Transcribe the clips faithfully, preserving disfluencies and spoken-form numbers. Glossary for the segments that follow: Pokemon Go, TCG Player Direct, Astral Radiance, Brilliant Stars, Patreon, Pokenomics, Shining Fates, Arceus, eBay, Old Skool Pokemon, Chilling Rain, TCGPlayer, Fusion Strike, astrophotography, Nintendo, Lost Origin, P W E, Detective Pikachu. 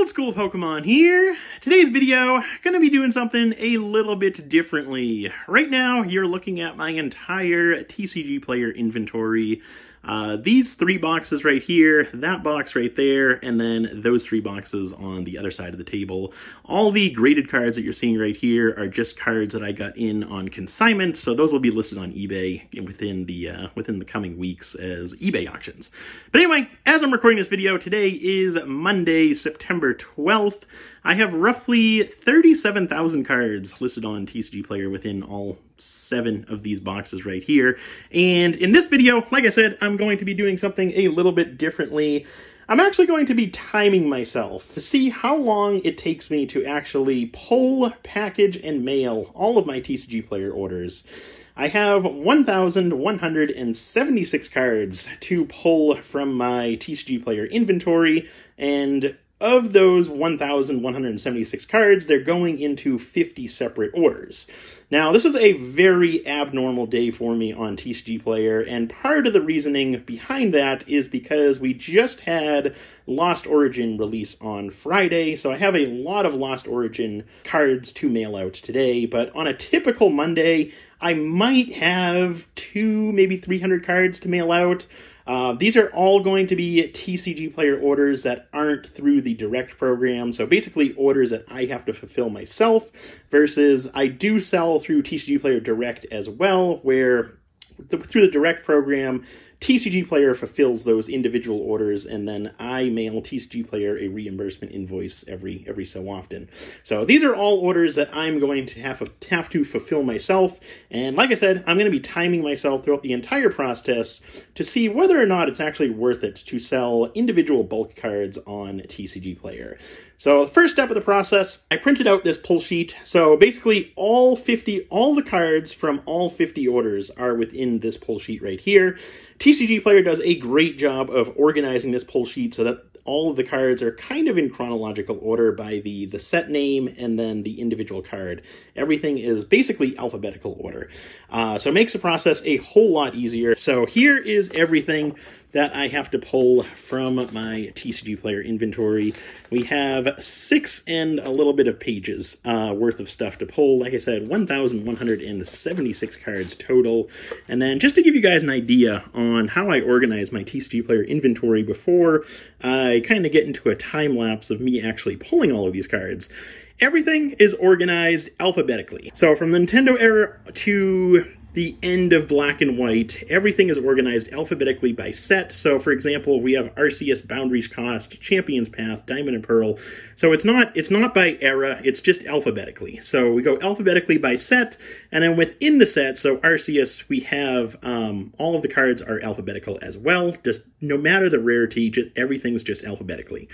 Old Skool Pokemon here. Today's video, gonna be doing something a little bit differently. Right now, you're looking at my entire T C G Player inventory. Uh, these three boxes right here, that box right there, and then those three boxes on the other side of the table. All the graded cards that you're seeing right here are just cards that I got in on consignment, so those will be listed on eBay within the uh, within the coming weeks as eBay auctions. But anyway, as I'm recording this video, today is Monday, September twelfth. I have roughly thirty-seven thousand cards listed on T C G Player within all seven of these boxes right here. And in this video, like I said, I'm going to be doing something a little bit differently. I'm actually going to be timing myself to see how long it takes me to actually pull, package, and mail all of my T C G Player orders. I have one thousand one hundred seventy-six cards to pull from my T C G Player inventory, and of those one thousand one hundred seventy-six cards, they're going into fifty separate orders. Now, this was a very abnormal day for me on T C G Player, and part of the reasoning behind that is because we just had Lost Origin release on Friday, so I have a lot of Lost Origin cards to mail out today, but on a typical Monday, I might have two, maybe three hundred cards to mail out. Uh, these are all going to be T C G Player orders that aren't through the direct program, so basically orders that I have to fulfill myself, versus I do sell through T C G Player Direct as well, where the, through the direct program, T C G Player fulfills those individual orders, and then I mail T C G Player a reimbursement invoice every every so often. So these are all orders that I'm going to have, have to fulfill myself, and like I said, I'm going to be timing myself throughout the entire process to see whether or not it's actually worth it to sell individual bulk cards on T C G Player. So first step of the process, I printed out this pull sheet. So basically all fifty, all the cards from all fifty orders are within this pull sheet right here. T C G Player does a great job of organizing this pull sheet so that all of the cards are kind of in chronological order by the, the set name and then the individual card. Everything is basically alphabetical order. Uh, so it makes the process a whole lot easier. So here is everything that I have to pull from my T C G Player inventory. We have six and a little bit of pages uh, worth of stuff to pull. Like I said, one thousand one hundred seventy-six cards total. And then just to give you guys an idea on how I organize my T C G Player inventory before I kind of get into a time lapse of me actually pulling all of these cards. Everything is organized alphabetically. So from the Nintendo era to the end of Black and White, everything is organized alphabetically by set. So for example, we have Arceus, Boundaries Cost, Champion's Path, Diamond and Pearl. So it's not it's not by era, it's just alphabetically. So we go alphabetically by set, and then within the set, so Arceus, we have um, all of the cards are alphabetical as well. Just no matter the rarity, just everything's just alphabetically.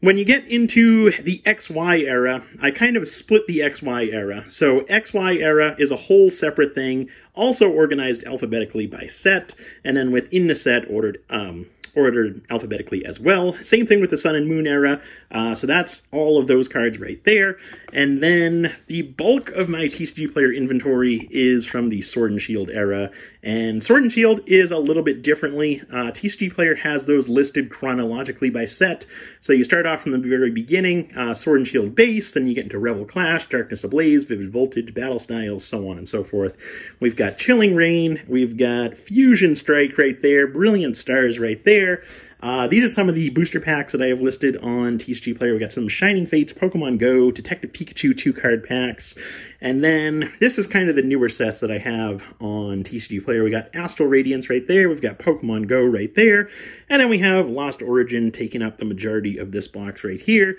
When you get into the X Y era, I kind of split the X Y era. So X Y era is a whole separate thing, also organized alphabetically by set, and then within the set ordered um, ordered alphabetically as well. Same thing with the Sun and Moon era, uh, so that's all of those cards right there. And then the bulk of my T C G Player inventory is from the Sword and Shield era, and Sword and Shield is a little bit differently. Uh, T C G Player has those listed chronologically by set. So you start off from the very beginning, uh, Sword and Shield base, then you get into Rebel Clash, Darkness Ablaze, Vivid Voltage, Battle Styles, so on and so forth. We've got Chilling Rain, we've got Fusion Strike right there, Brilliant Stars right there. Uh, these are some of the booster packs that I have listed on T C G Player. We got some Shining Fates, Pokemon Go, Detective Pikachu two-card packs. And then this is kind of the newer sets that I have on T C G Player. We got Astral Radiance right there. We've got Pokemon Go right there. And then we have Lost Origin taking up the majority of this box right here.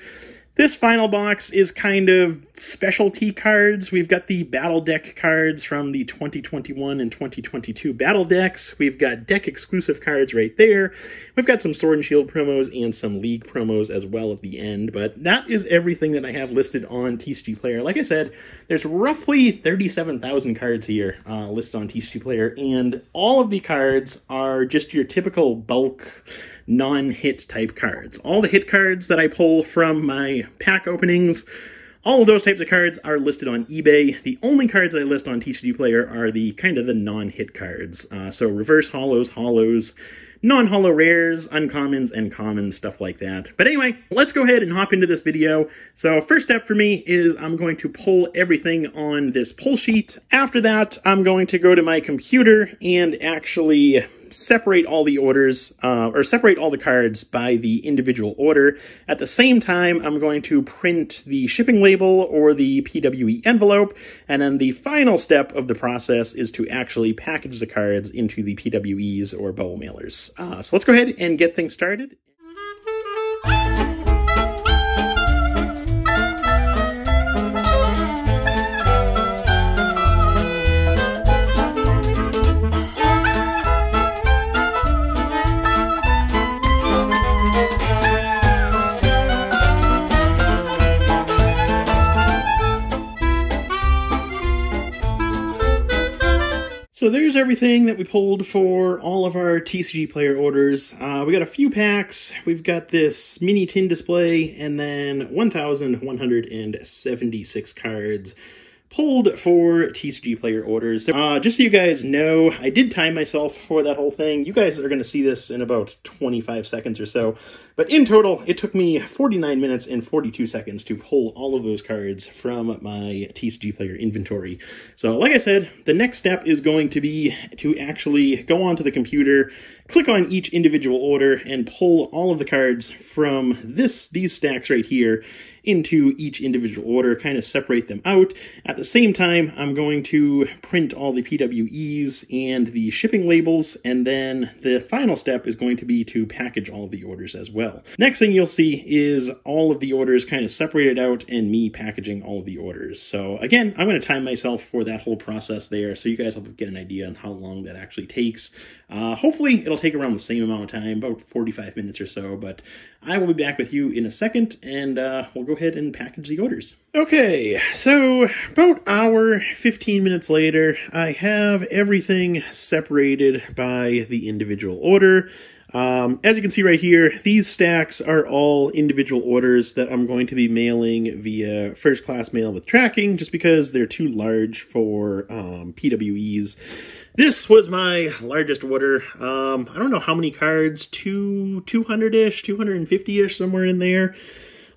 This final box is kind of specialty cards. We've got the Battle Deck cards from the twenty twenty-one and twenty twenty-two Battle Decks. We've got deck-exclusive cards right there. We've got some Sword and Shield promos and some League promos as well at the end, but that is everything that I have listed on T C G Player. Like I said, there's roughly thirty-seven thousand cards here uh, listed on T C G Player, and all of the cards are just your typical bulk non-hit type cards. All the hit cards that I pull from my pack openings, all of those types of cards are listed on eBay. The only cards that I list on T C G Player are the kind of the non-hit cards. Uh, so reverse hollows, hollows, non-holo rares, uncommons, and commons, stuff like that. But anyway, let's go ahead and hop into this video. So first step for me is I'm going to pull everything on this pull sheet. After that, I'm going to go to my computer and actually separate all the orders, uh, or separate all the cards by the individual order. At the same time, I'm going to print the shipping label or the P W E envelope, and then the final step of the process is to actually package the cards into the P W Es or bowl mailers. Uh, so let's go ahead and get things started. So there's everything that we pulled for all of our T C G Player orders. Uh, we got a few packs. We've got this mini tin display and then one thousand one hundred seventy-six cards pulled for T C G Player orders. Uh, just so you guys know, I did time myself for that whole thing. You guys are going to see this in about twenty-five seconds or so. But in total, it took me forty-nine minutes and forty-two seconds to pull all of those cards from my T C G Player inventory. So like I said, the next step is going to be to actually go onto the computer, click on each individual order, and pull all of the cards from this these stacks right here into each individual order, kind of separate them out. At the same time, I'm going to print all the P W Es and the shipping labels, and then the final step is going to be to package all of the orders as well. Next thing you'll see is all of the orders kind of separated out and me packaging all of the orders. So again, I'm going to time myself for that whole process there, so you guys will get an idea on how long that actually takes. Uh, hopefully it'll take around the same amount of time, about forty-five minutes or so, but I will be back with you in a second, and uh, we'll go ahead and package the orders. Okay, so about hour, fifteen minutes later, I have everything separated by the individual order. Um, as you can see right here, these stacks are all individual orders that I'm going to be mailing via first class mail with tracking, just because they're too large for um, P W Es. This was my largest order. Um, I don't know how many cards, two hundred-ish, two fifty-ish, somewhere in there.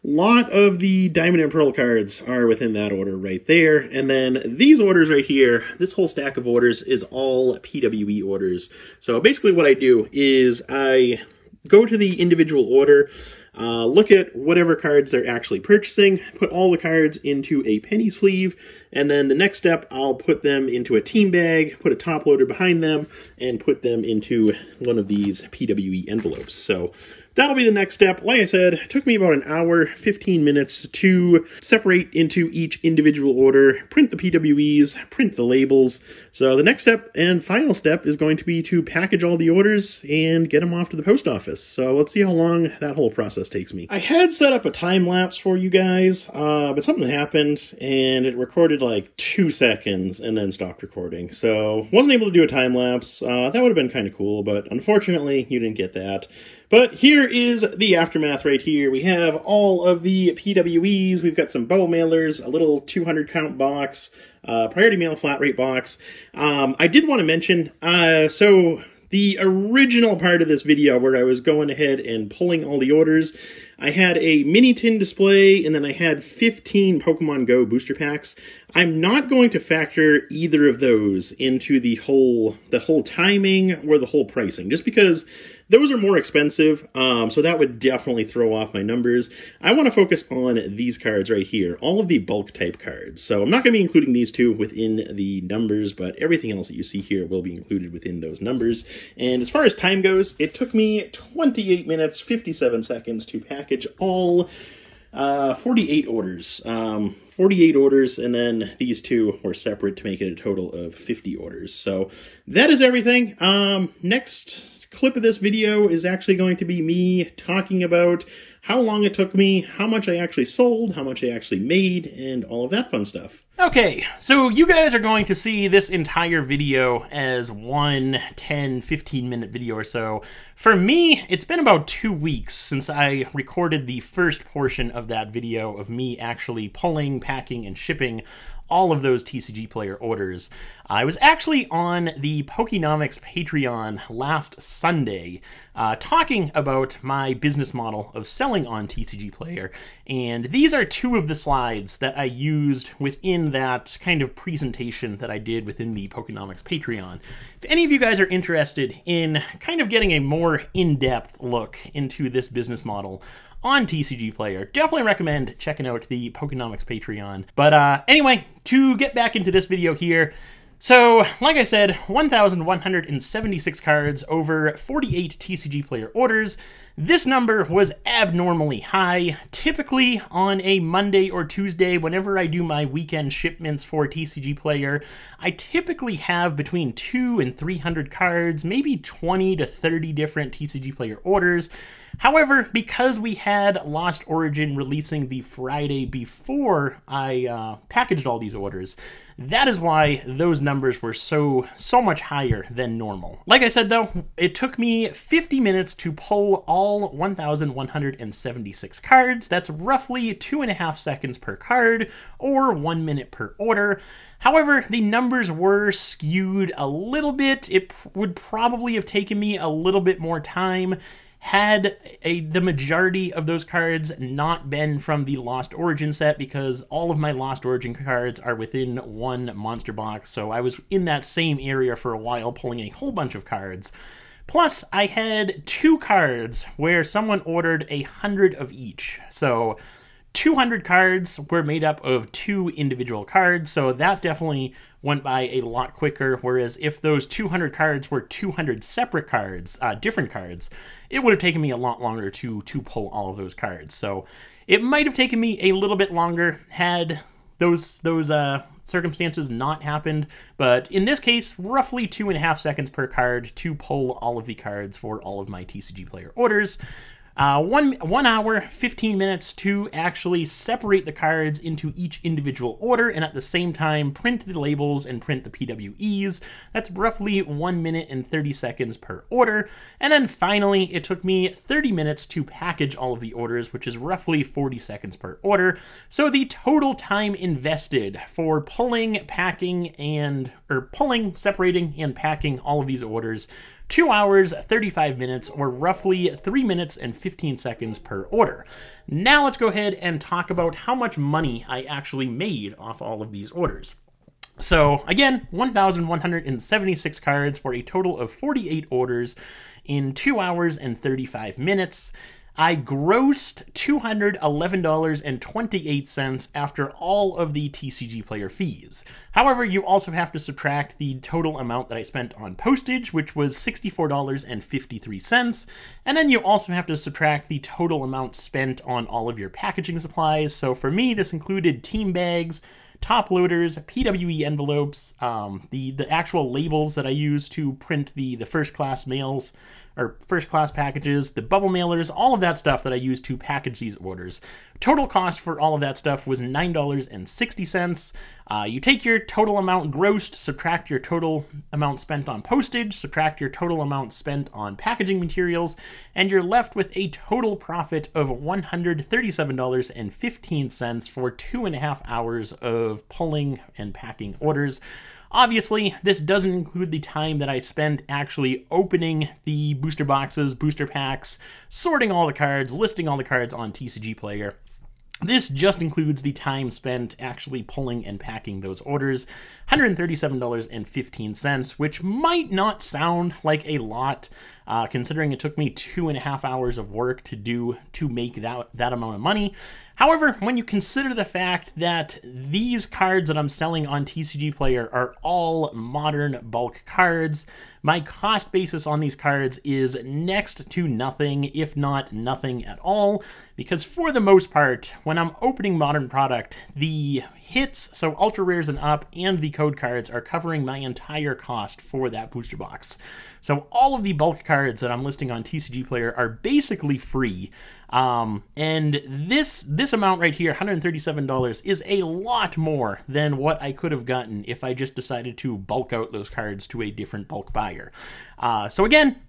A lot of the Diamond and Pearl cards are within that order right there. And then these orders right here, this whole stack of orders is all P W E orders. So basically what I do is I go to the individual order, uh, look at whatever cards they're actually purchasing, put all the cards into a penny sleeve, and then the next step, I'll put them into a team bag, put a top loader behind them, and put them into one of these P W E envelopes. So that'll be the next step. Like I said, it took me about an hour, fifteen minutes to separate into each individual order, print the P W Es, print the labels. So the next step and final step is going to be to package all the orders and get them off to the post office. So let's see how long that whole process takes me. I had set up a time lapse for you guys, uh, but something happened and it recorded like two seconds and then stopped recording. So wasn't able to do a time lapse. Uh, that would have been kind of cool, but unfortunately you didn't get that. But here is the aftermath right here. We have all of the P W Es, we've got some bowl mailers, a little two hundred count box, uh, priority mail flat rate box. Um, I did want to mention, uh, so the original part of this video where I was going ahead and pulling all the orders, I had a mini tin display, and then I had fifteen Pokemon Go booster packs. I'm not going to factor either of those into the whole the whole timing or the whole pricing, just because those are more expensive, um, so that would definitely throw off my numbers. I want to focus on these cards right here, all of the bulk type cards. So I'm not going to be including these two within the numbers, but everything else that you see here will be included within those numbers. And as far as time goes, it took me twenty-eight minutes, fifty-seven seconds to package all uh, forty-eight orders. Um, forty-eight orders, and then these two were separate to make it a total of fifty orders. So that is everything. Um, next clip of this video is actually going to be me talking about how long it took me, how much I actually sold, how much I actually made, and all of that fun stuff. Okay, so you guys are going to see this entire video as one ten, fifteen minute video or so. For me, it's been about two weeks since I recorded the first portion of that video of me actually pulling, packing, and shipping all of those T C G Player orders. I was actually on the Pokenomics Patreon last Sunday uh, talking about my business model of selling on T C G Player, and these are two of the slides that I used within that kind of presentation that I did within the Pokenomics Patreon. If any of you guys are interested in kind of getting a more in-depth look into this business model on T C G Player, definitely recommend checking out the Pokenomics Patreon. But uh, anyway, to get back into this video here, so like I said, one thousand one hundred seventy-six cards over forty-eight T C G Player orders. This number was abnormally high. Typically on a Monday or Tuesday, whenever I do my weekend shipments for T C G Player, I typically have between two and three hundred cards, maybe twenty to thirty different T C G Player orders. However, because we had Lost Origin releasing the Friday before I uh, packaged all these orders, that is why those numbers were so, so much higher than normal. Like I said though, it took me fifty minutes to pull all one thousand one hundred seventy-six cards. That's roughly two and a half seconds per card, or one minute per order. However, the numbers were skewed a little bit. It would probably have taken me a little bit more time had a, the majority of those cards not been from the Lost Origin set, because all of my Lost Origin cards are within one monster box, so I was in that same area for a while pulling a whole bunch of cards. Plus, I had two cards where someone ordered a hundred of each, so two hundred cards were made up of two individual cards, so that definitely went by a lot quicker, whereas if those two hundred cards were two hundred separate cards, uh, different cards, it would have taken me a lot longer to, to pull all of those cards. So it might have taken me a little bit longer had those, those uh, circumstances not happened, but in this case, roughly two and a half seconds per card to pull all of the cards for all of my T C G Player orders. Uh, one, one hour, fifteen minutes to actually separate the cards into each individual order, and at the same time print the labels and print the P W Es. That's roughly one minute and thirty seconds per order. And then finally, it took me thirty minutes to package all of the orders, which is roughly forty seconds per order. So the total time invested for pulling, packing, and, or pulling, separating, and packing all of these orders, two hours, thirty-five minutes, or roughly three minutes and fifteen seconds per order. Now let's go ahead and talk about how much money I actually made off all of these orders. So again, one thousand one hundred seventy-six cards for a total of forty-eight orders in two hours and thirty-five minutes. I grossed two hundred eleven dollars and twenty-eight cents after all of the T C G Player fees. However, you also have to subtract the total amount that I spent on postage, which was sixty-four dollars and fifty-three cents, and then you also have to subtract the total amount spent on all of your packaging supplies. So for me, this included team bags, top loaders, P W E envelopes, um, the, the actual labels that I use to print the, the first class mails, or first class packages, the bubble mailers, all of that stuff that I use to package these orders. Total cost for all of that stuff was nine dollars and sixty cents. Uh, you take your total amount grossed, subtract your total amount spent on postage, subtract your total amount spent on packaging materials, and you're left with a total profit of one hundred thirty-seven dollars and fifteen cents for two and a half hours of pulling and packing orders. Obviously, this doesn't include the time that I spend actually opening the booster boxes, booster packs, sorting all the cards, listing all the cards on T C G Player. This just includes the time spent actually pulling and packing those orders, one hundred thirty-seven dollars and fifteen cents, which might not sound like a lot, uh, considering it took me two and a half hours of work to do to make that, that amount of money. However, when you consider the fact that these cards that I'm selling on T C G Player are all modern bulk cards, my cost basis on these cards is next to nothing, if not nothing at all, because for the most part, when I'm opening modern product, the hits, so ultra rares and up, and the code cards are covering my entire cost for that booster box. So all of the bulk cards cards that I'm listing on T C G Player are basically free. Um, and this this amount right here, one hundred thirty-seven dollars, is a lot more than what I could have gotten if I just decided to bulk out those cards to a different bulk buyer. Uh, so again,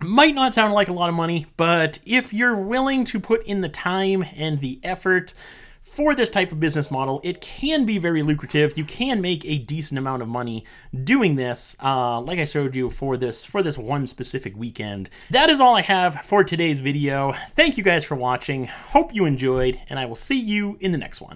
might not sound like a lot of money, but if you're willing to put in the time and the effort for this type of business model, it can be very lucrative. You can make a decent amount of money doing this, uh, like I showed you for this for this one specific weekend. That is all I have for today's video. Thank you guys for watching. Hope you enjoyed, and I will see you in the next one.